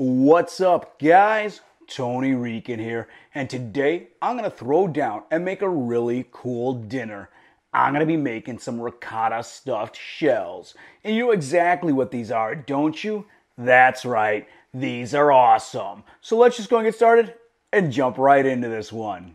What's up, guys? Tony Rican here, and today I'm gonna throw down and make a really cool dinner. I'm gonna be making some ricotta stuffed shells, and you know exactly what these are, don't you? That's right, these are awesome. So let's just go and get started and jump right into this one.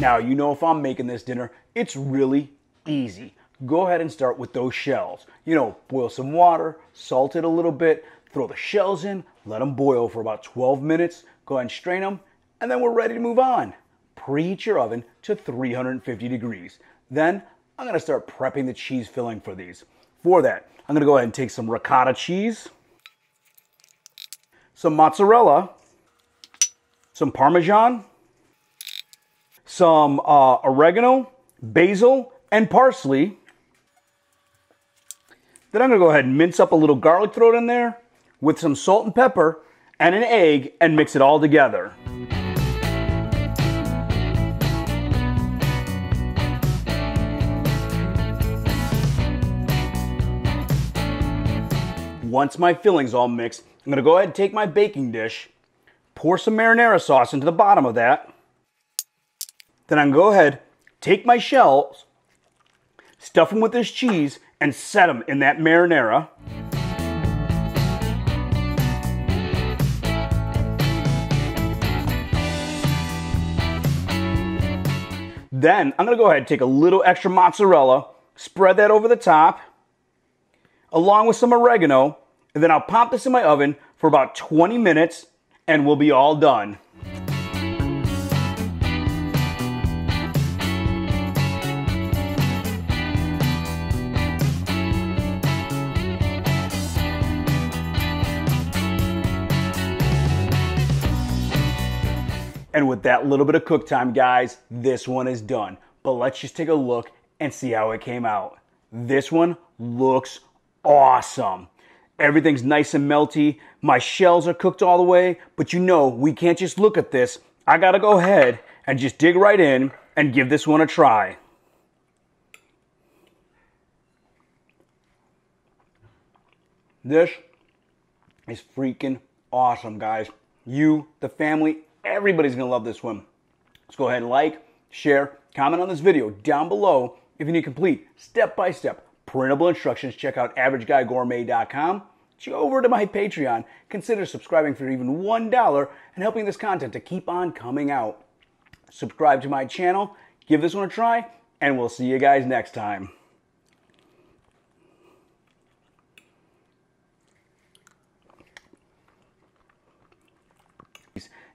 Now, you know, if I'm making this dinner, it's really easy. Go ahead and start with those shells. You know, boil some water, salt it a little bit, throw the shells in, let them boil for about 12 minutes, go ahead and strain them, and then we're ready to move on. Preheat your oven to 350 degrees. Then I'm gonna start prepping the cheese filling for these. For that, I'm gonna go ahead and take some ricotta cheese, some mozzarella, some Parmesan, some oregano, basil, and parsley. Then I'm gonna go ahead and mince up a little garlic throat in there with some salt and pepper and an egg and mix it all together. Once my filling's all mixed, I'm gonna go ahead and take my baking dish, pour some marinara sauce into the bottom of that. Then I'm gonna go ahead, take my shells, stuff them with this cheese, and set them in that marinara. Then I'm gonna go ahead and take a little extra mozzarella, spread that over the top, along with some oregano, and then I'll pop this in my oven for about 20 minutes, and we'll be all done. And with that little bit of cook time, guys, this one is done. But let's just take a look and see how it came out. This one looks awesome. Everything's nice and melty. My shells are cooked all the way, but you know, we can't just look at this. I gotta go ahead and just dig right in and give this one a try. This is freaking awesome, guys. You, the family, everybody's gonna love this one. Let's go ahead and like, share, comment on this video down below. If you need complete step-by-step printable instructions, check out AverageGuyGourmet.com. Go over to my Patreon. Consider subscribing for even $1 and helping this content to keep on coming out. Subscribe to my channel, give this one a try, and we'll see you guys next time.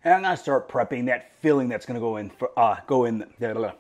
And I'm gonna start prepping that filling that's gonna go in.